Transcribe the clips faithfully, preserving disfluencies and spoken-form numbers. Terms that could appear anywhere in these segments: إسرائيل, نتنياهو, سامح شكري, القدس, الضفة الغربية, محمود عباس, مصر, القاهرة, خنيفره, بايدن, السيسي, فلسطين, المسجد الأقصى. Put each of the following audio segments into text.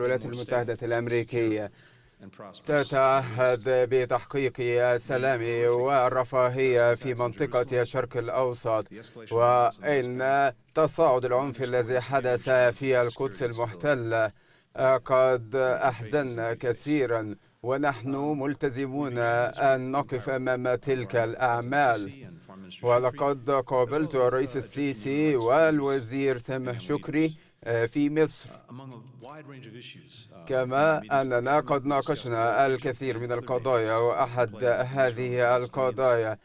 الولايات المتحدة الأمريكية تتعهد بتحقيق السلام والرفاهية في منطقة الشرق الأوسط، وإن تصاعد العنف الذي حدث في القدس المحتلة قد أحزننا كثيرا، ونحن ملتزمون أن نقف أمام تلك الأعمال. ولقد قابلت الرئيس السيسي والوزير سامح شكري في مصر، كما أننا قد ناقشنا الكثير من القضايا، وأحد هذه القضايا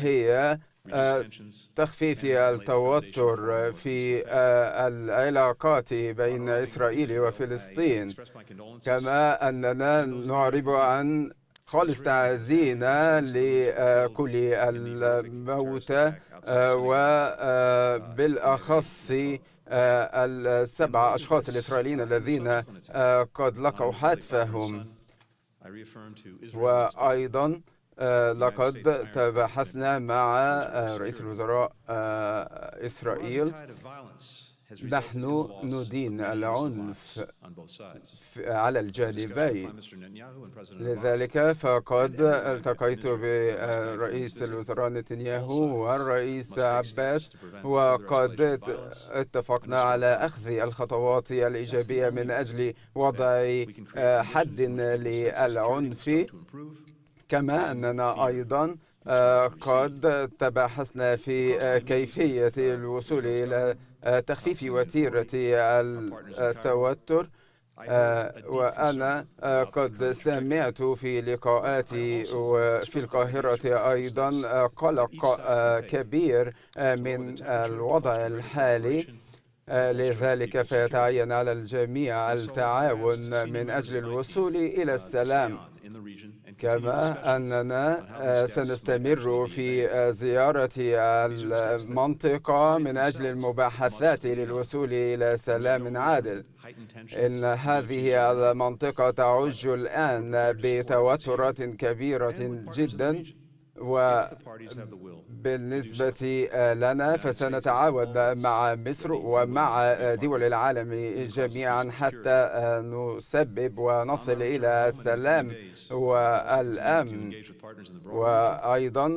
هي تخفيف التوتر في العلاقات بين إسرائيل وفلسطين، كما أننا نعرب عن خالص تعزينا لكل الموتى وبالأخص السبع أشخاص الإسرائيليين الذين قد لقوا حتفهم. وأيضا لقد تباحثنا مع رئيس الوزراء إسرائيل. نحن ندين العنف على الجانبين، لذلك فقد التقيت برئيس الوزراء نتنياهو والرئيس عباس، وقد اتفقنا على أخذ الخطوات الإيجابية من أجل وضع حد للعنف، كما أننا أيضا قد تباحثنا في كيفية الوصول إلى تخفيف وتيرة التوتر. وأنا قد سمعت في لقاءاتي في القاهرة أيضا قلق كبير من الوضع الحالي، لذلك فيتعين على الجميع التعاون من أجل الوصول إلى السلام، كما أننا سنستمر في زيارة المنطقة من أجل المباحثات للوصول إلى سلام عادل. إن هذه المنطقة تعج الآن بتوترات كبيرة جدا، وبالنسبة لنا فسنتعاون مع مصر ومع دول العالم جميعا حتى نسبب ونصل إلى السلام والأمن. وأيضا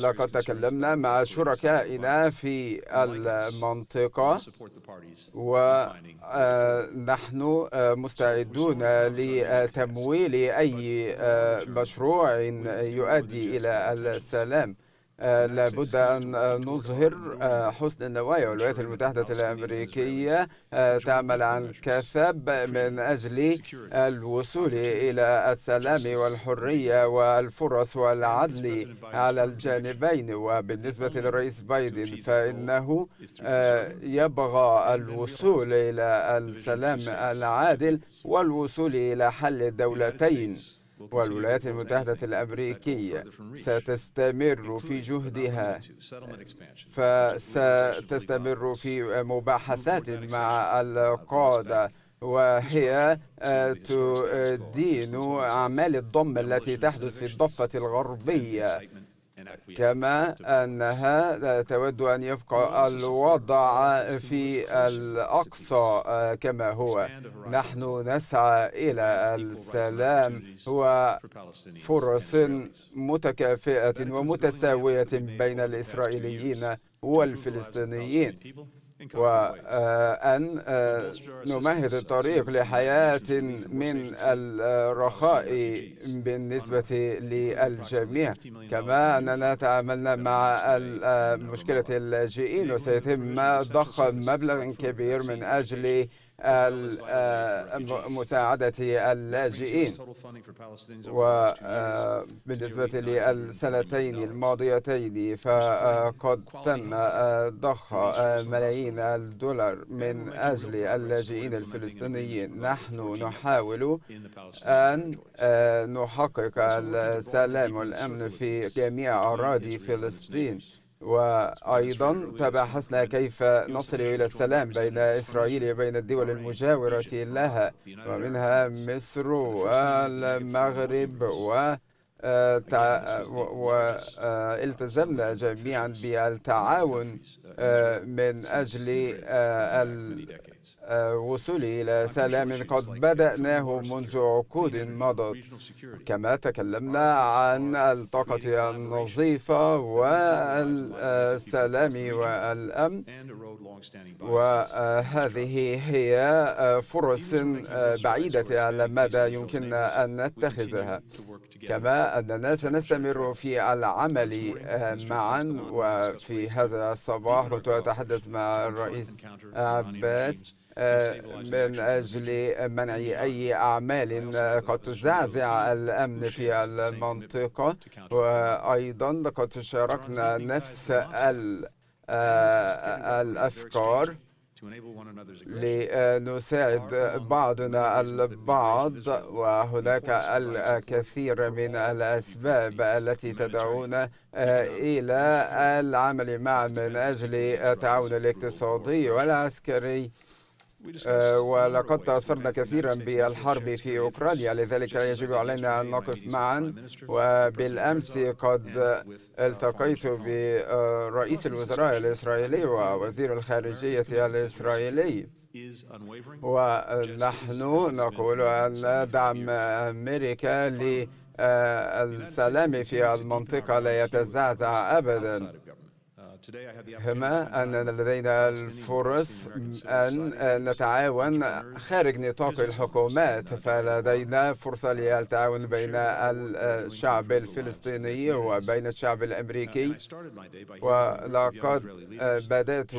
لقد تكلمنا مع شركائنا في المنطقة، ونحن مستعدون لتمويل أي مشروع يؤدي إلى السلام. لابد أن نظهر حسن النوايا، والولايات المتحدة الأمريكية تعمل عن كثب من أجل الوصول إلى السلام والحرية والفرص والعدل على الجانبين. وبالنسبة للرئيس بايدن فإنه يبغى الوصول إلى السلام العادل والوصول إلى حل الدولتين، والولايات المتحدة الأمريكية ستستمر في جهدها، فستستمر في مباحثات مع القادة، وهي تدين أعمال الضم التي تحدث في الضفة الغربية، كما أنها تود أن يبقى الوضع في الأقصى كما هو. نحن نسعى إلى السلام وفرص متكافئة ومتساوية بين الإسرائيليين والفلسطينيين، وأن نمهد الطريق لحياة من الرخاء بالنسبة للجميع، كما أننا تعاملنا مع مشكلة اللاجئين، وسيتم ضخ مبلغ كبير من أجل مساعدة اللاجئين. وبالنسبة للسنتين الماضيتين فقد تم ضخ ملايين الدولار من أجل اللاجئين الفلسطينيين. نحن نحاول أن نحقق السلام والأمن في جميع أراضي فلسطين، وأيضا تباحثنا كيف نصل إلى السلام بين إسرائيل وبين الدول المجاورة لها، ومنها مصر والمغرب و والتزمنا جميعا بالتعاون من أجل الوصول إلى سلام قد بدأناه منذ عقود مضت، كما تكلمنا عن الطاقة النظيفة والسلام والأمن، وهذه هي فرص بعيدة على المدى يمكننا أن نتخذها، كما أننا سنستمر في العمل معا. وفي هذا الصباح كنت أتحدث مع الرئيس عباس من أجل منع أي أعمال قد تزعزع الأمن في المنطقة، وأيضا لقد شاركنا نفس الأفكار لنساعد بعضنا البعض. وهناك الكثير من الأسباب التي تدعونا إلى العمل معا من أجل التعاون الاقتصادي والعسكري، ولقد تأثرنا كثيرا بالحرب في أوكرانيا، لذلك يجب علينا أن نقف معا. وبالأمس قد التقيت برئيس الوزراء الإسرائيلي ووزير الخارجية الإسرائيلي، ونحن نقول أن دعم أمريكا للسلام في المنطقة لا يتزعزع أبدا. هما أننا لدينا الفرص أن نتعاون خارج نطاق الحكومات، فلدينا فرصة للتعاون بين الشعب الفلسطيني وبين الشعب الأمريكي. ولقد بدأت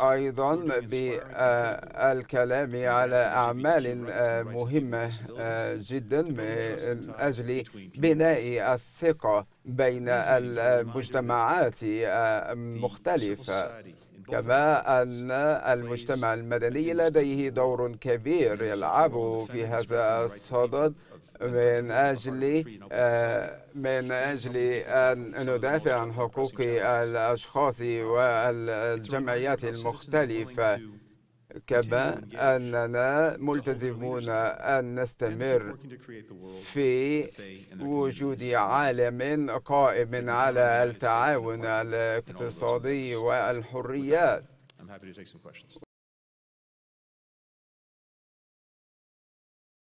أيضا بالكلام على أعمال مهمة جدا من أجل بناء الثقة بين المجتمعات مختلفة، كما أن المجتمع المدني لديه دور كبير يلعبه في هذا الصدد من أجل من أجل أن ندافع عن حقوق الأشخاص والجمعيات المختلفة، كما أننا ملتزمون أن نستمر في وجود عالم قائم على التعاون الاقتصادي والحريات.